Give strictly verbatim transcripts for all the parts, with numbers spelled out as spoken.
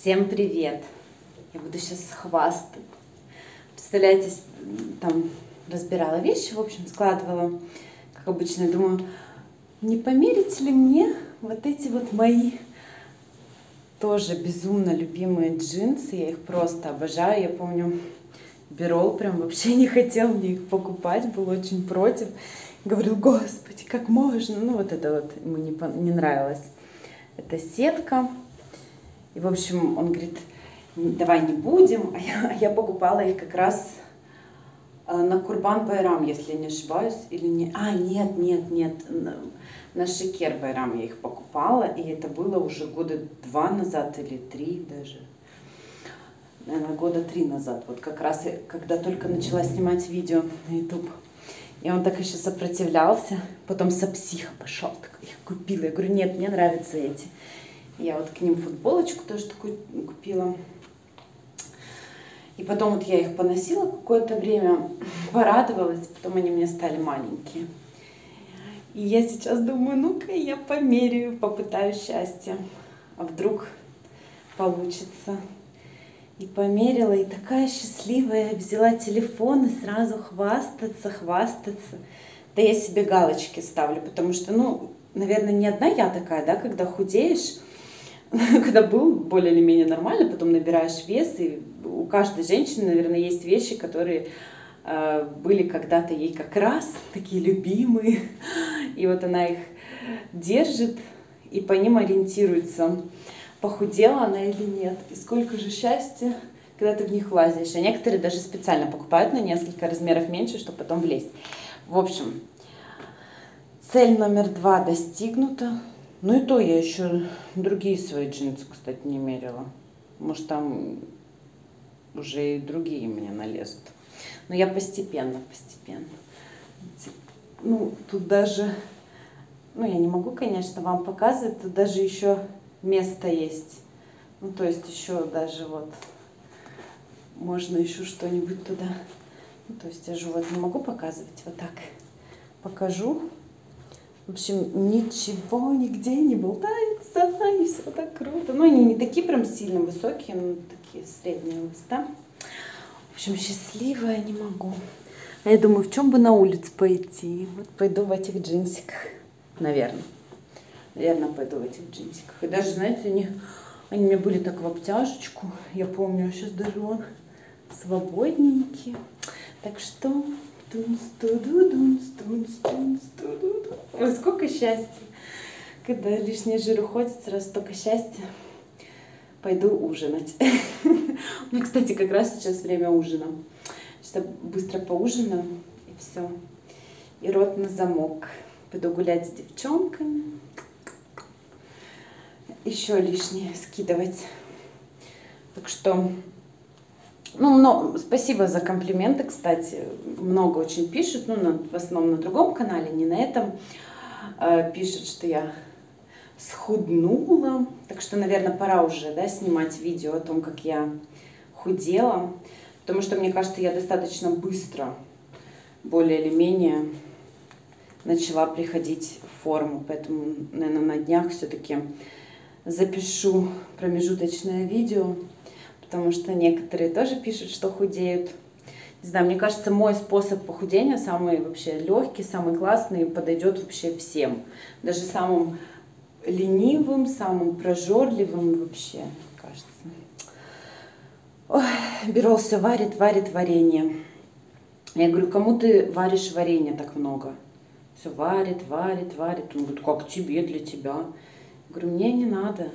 Всем привет! Я буду сейчас хвастать. Представляете, там разбирала вещи, в общем, складывала, как обычно. Думаю, не померить ли мне вот эти вот мои тоже безумно любимые джинсы. Я их просто обожаю. Я помню, Бирол прям вообще не хотел мне их покупать, был очень против. Говорил, господи, как можно? Ну вот это вот ему не, не нравилось. Это сетка. И, в общем, он говорит, давай не будем. А я, я покупала их как раз на Курбан Байрам, если не ошибаюсь. Или не... А, нет, нет, нет. На Шеке Байрам я их покупала. И это было уже года два назад или три даже. Наверное, года три назад. Вот как раз, когда только начала снимать видео на YouTube. И он так еще сопротивлялся. Потом со психа пошел. Так, их купила. Я говорю, нет, мне нравятся эти. Я вот к ним футболочку тоже такую купила. И потом вот я их поносила какое-то время, порадовалась, потом они мне стали маленькие. И я сейчас думаю, ну-ка я померяю, попытаю счастье. А вдруг получится. И померила, и такая счастливая, взяла телефон и сразу хвастаться, хвастаться. Да я себе галочки ставлю, потому что, ну, наверное, не одна я такая, да, когда худеешь, когда был более или менее нормально, потом набираешь вес, и у каждой женщины, наверное, есть вещи, которые э, были когда-то ей как раз, такие любимые, и вот она их держит и по ним ориентируется, похудела она или нет, и сколько же счастья, когда ты в них влазишь, а некоторые даже специально покупают на несколько размеров меньше, чтобы потом влезть. В общем, цель номер два достигнута. Ну и то я еще другие свои джинсы, кстати, не мерила. Может, там уже и другие мне налезут. Но я постепенно, постепенно. Ну, тут даже... Ну, я не могу, конечно, вам показывать. Тут даже еще место есть. Ну, то есть еще даже вот... Можно еще что-нибудь туда. Ну, то есть я же вот не могу показывать. Вот так покажу. В общем, ничего нигде не болтается, и все так круто. Ну, они не такие прям сильно высокие, но такие средние листа. В общем, счастливая не могу. А я думаю, в чем бы на улицу пойти? Вот пойду в этих джинсиках, наверное. Наверное, пойду в этих джинсиках. И даже, знаете, они, они у меня были так в обтяжечку. Я помню, сейчас даже он свободненький. Так что... Ой, сколько счастья! Когда лишний жир уходит, сразу столько счастья. Пойду ужинать. У меня, кстати, как раз сейчас время ужина. Сейчас быстро поужинаю, и все. И рот на замок. Пойду гулять с девчонками. Еще лишнее скидывать. Так что... Ну, но, спасибо за комплименты, кстати, много очень пишут, ну, на, в основном на другом канале, не на этом, э, пишут, что я схуднула, так что, наверное, пора уже, да, снимать видео о том, как я худела, потому что, мне кажется, я достаточно быстро, более или менее, начала приходить в форму, поэтому, наверное, на днях все-таки запишу промежуточное видео. Потому что некоторые тоже пишут, что худеют. Не знаю, мне кажется, мой способ похудения самый вообще легкий, самый классный, подойдет вообще всем. Даже самым ленивым, самым прожорливым вообще, кажется. Ой, Бирол все варит, варит варенье. Я говорю, кому ты варишь варенье так много? Все варит, варит, варит. Он говорит, как тебе, для тебя? Я говорю, мне не надо.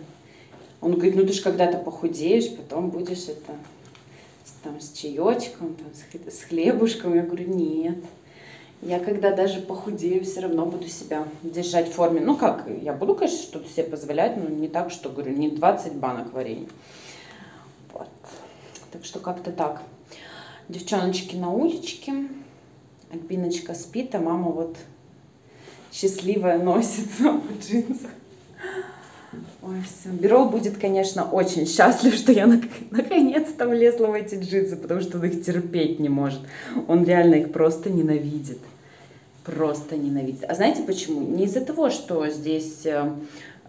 Он говорит, ну ты же когда-то похудеешь, потом будешь это там, с чаечком, там, с хлебушком. Я говорю, нет, я когда даже похудею, все равно буду себя держать в форме. Ну как, я буду, конечно, что-то себе позволять, но не так, что, говорю, не двадцать банок варенья. Вот. Так что как-то так. Девчоночки на уличке, Альбиночка спит, а мама вот счастливая носится в джинсах. Ой, все. Бирол будет, конечно, очень счастлив, что я наконец-то влезла в эти джинсы, потому что он их терпеть не может. Он реально их просто ненавидит. Просто ненавидит. А знаете почему? Не из-за того, что здесь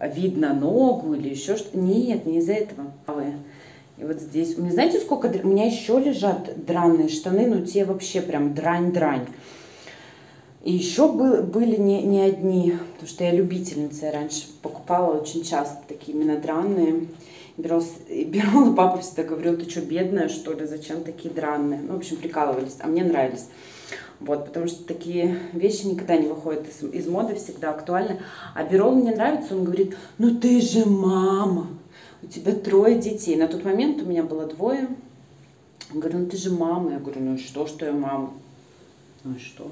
видно ногу или еще что-то. Нет, не из-за этого. И вот здесь, у меня, знаете, сколько, у меня еще лежат драные штаны, но те вообще прям дрань-дрань. И еще был, были не, не одни, потому что я любительница, я раньше покупала очень часто такие именно драные. Беру, беру, папа всегда говорил, ты что, бедная, что ли, зачем такие драные? Ну, в общем, прикалывались, а мне нравились. Вот, потому что такие вещи никогда не выходят из, из моды, всегда актуальны. А Бирол мне нравится, он говорит, ну ты же мама, у тебя трое детей. На тот момент у меня было двое. Он говорит, ну ты же мама. Я говорю, ну и что, что я мама? Ну и что?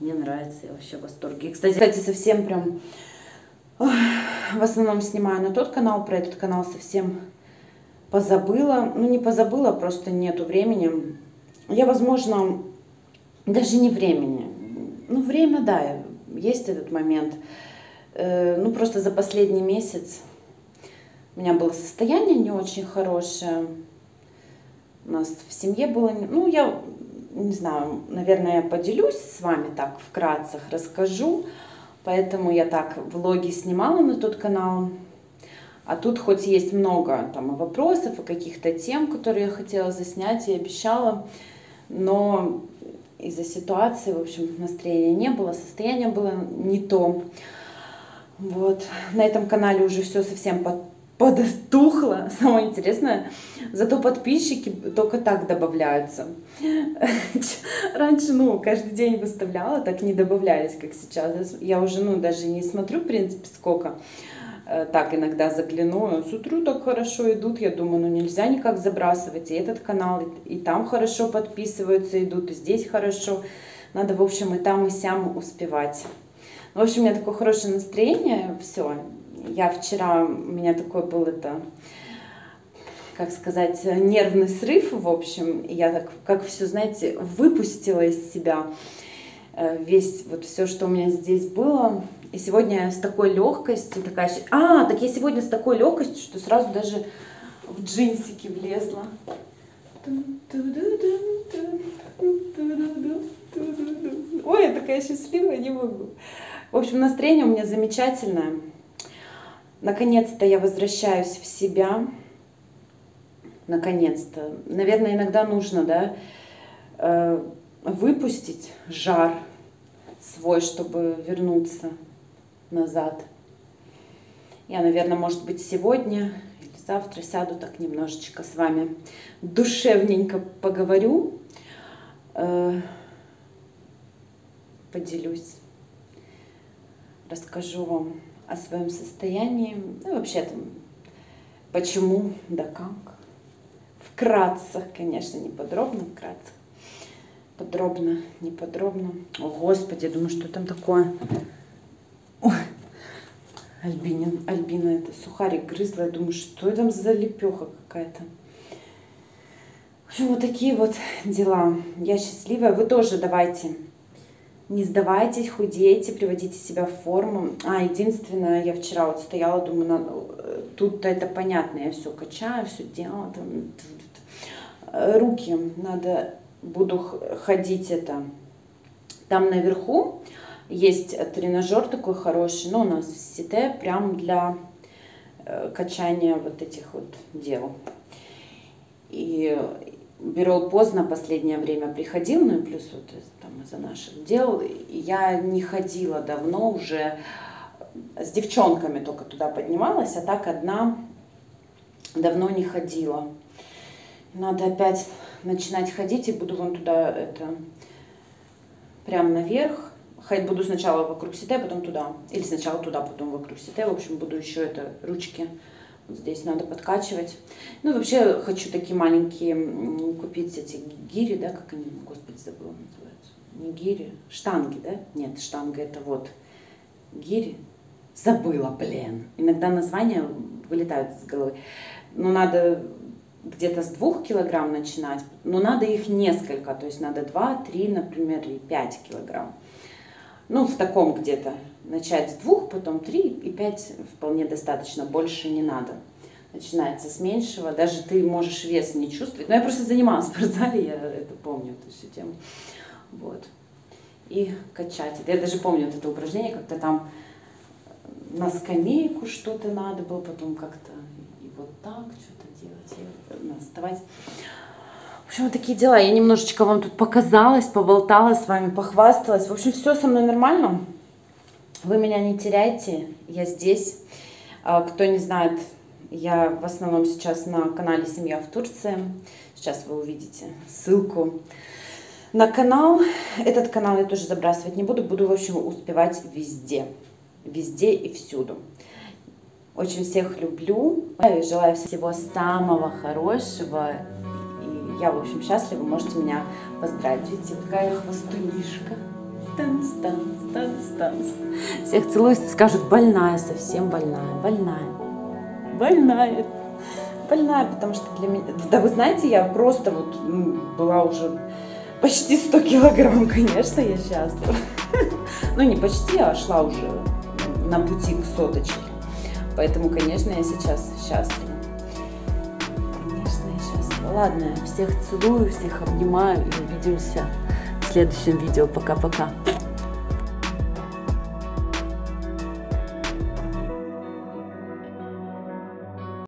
Мне нравится, я вообще в восторге. И, кстати, кстати, совсем прям... Ой, в основном снимаю на тот канал, про этот канал совсем позабыла. Ну, не позабыла, просто нету времени. Я, возможно, даже не времени. Ну, время, да, есть этот момент. Ну, просто за последний месяц у меня было состояние не очень хорошее. У нас в семье было... Ну, я не знаю, наверное, я поделюсь с вами так вкратце, расскажу. Поэтому я так влоги снимала на тот канал. А тут хоть есть много там и вопросов, и каких-то тем, которые я хотела заснять, я обещала. Но из-за ситуации, в общем, настроения не было, состояние было не то. Вот. На этом канале уже все совсем подтухло. Самое интересное, зато подписчики только так добавляются. Раньше, ну, каждый день выставляла, так не добавлялись, как сейчас. Я уже, ну, даже не смотрю, в принципе, сколько. Так иногда загляну, с утра так хорошо идут, я думаю, ну нельзя никак забрасывать. И этот канал, и там хорошо подписываются, идут, и здесь хорошо. Надо, в общем, и там, и сям успевать. В общем, у меня такое хорошее настроение, все. Я вчера, у меня такой был, это, как сказать, нервный срыв, в общем. Я так, как все, знаете, выпустила из себя весь, вот все, что у меня здесь было. И сегодня я с такой легкостью, такая... А, так я сегодня с такой легкостью, что сразу даже в джинсики влезла. Ой, я такая счастливая, не могу. В общем, настроение у меня замечательное. Наконец-то я возвращаюсь в себя. Наконец-то. Наверное, иногда нужно, да, выпустить жар свой, чтобы вернуться назад. Я, наверное, может быть, сегодня или завтра сяду так немножечко с вами душевненько поговорю, поделюсь, расскажу вам о своем состоянии, ну, вообще там, почему, да как. Вкратце, конечно, не подробно, вкратце. Подробно, не подробно. О, Господи, я думаю, что там такое? Ой. Альбинин, Альбина, это сухарик грызла. Я думаю, что там за лепеха какая-то. В общем, вот такие вот дела. Я счастливая. Вы тоже давайте. Не сдавайтесь, худейте, приводите себя в форму. А, единственное, я вчера вот стояла, думаю, надо... тут-то это понятно. Я все качаю, все делаю. Там... Руки надо... Буду ходить это. Там наверху есть тренажер такой хороший, но у нас в СИТЕ прям для качания вот этих вот дел. И Бирол поздно последнее время приходил, ну и плюс вот там из-за наших дел. Я не ходила давно уже, с девчонками только туда поднималась, а так одна давно не ходила. Надо опять начинать ходить, и буду вон туда, это, прям наверх. Ходить буду сначала вокруг СИТЕ, потом туда. Или сначала туда, потом вокруг СИТЕ. В общем, буду еще это, ручки вот здесь надо подкачивать. Ну, вообще, хочу такие маленькие купить эти гири, да, как они, господи, забыла, называются. Не гири, штанги, да? Нет, штанга это вот гири. Забыла, блин. Иногда названия вылетают из головы. Но надо... где-то с двух килограмм начинать, но надо их несколько, то есть надо два, три, например, и пять килограмм. Ну, в таком где-то начать с двух, потом три и пять вполне достаточно, больше не надо. Начинается с меньшего, даже ты можешь вес не чувствовать. Но я просто занималась в спортзале, я это помню, эту всю тему. Вот. И качать. Я даже помню вот это упражнение, как-то там... на скамейку что-то надо было, потом как-то и вот так что-то делать, и вот вставать. В общем, вот такие дела. Я немножечко вам тут показалась, поболтала с вами, похвасталась. В общем, все со мной нормально. Вы меня не теряйте, я здесь. Кто не знает, я в основном сейчас на канале «Семья в Турции». Сейчас вы увидите ссылку на канал. Этот канал я тоже забрасывать не буду. Буду, в общем, успевать везде. Везде и всюду. Очень всех люблю. Желаю всего самого хорошего. И я, в общем, счастлива. Можете меня поздравить. Видите, какая хвостунишка. Танц, танц, танц, танц. Всех целую, скажут, больная, совсем больная, больная. Больная. Больная, потому что для меня... Да вы знаете, я просто вот была уже почти сто килограмм, конечно, я счастлива. Ну, не почти, а шла уже на пути к соточке. Поэтому, конечно, я сейчас счастлива. Конечно, я счастлива. Ладно, всех целую, всех обнимаю и увидимся в следующем видео. Пока-пока.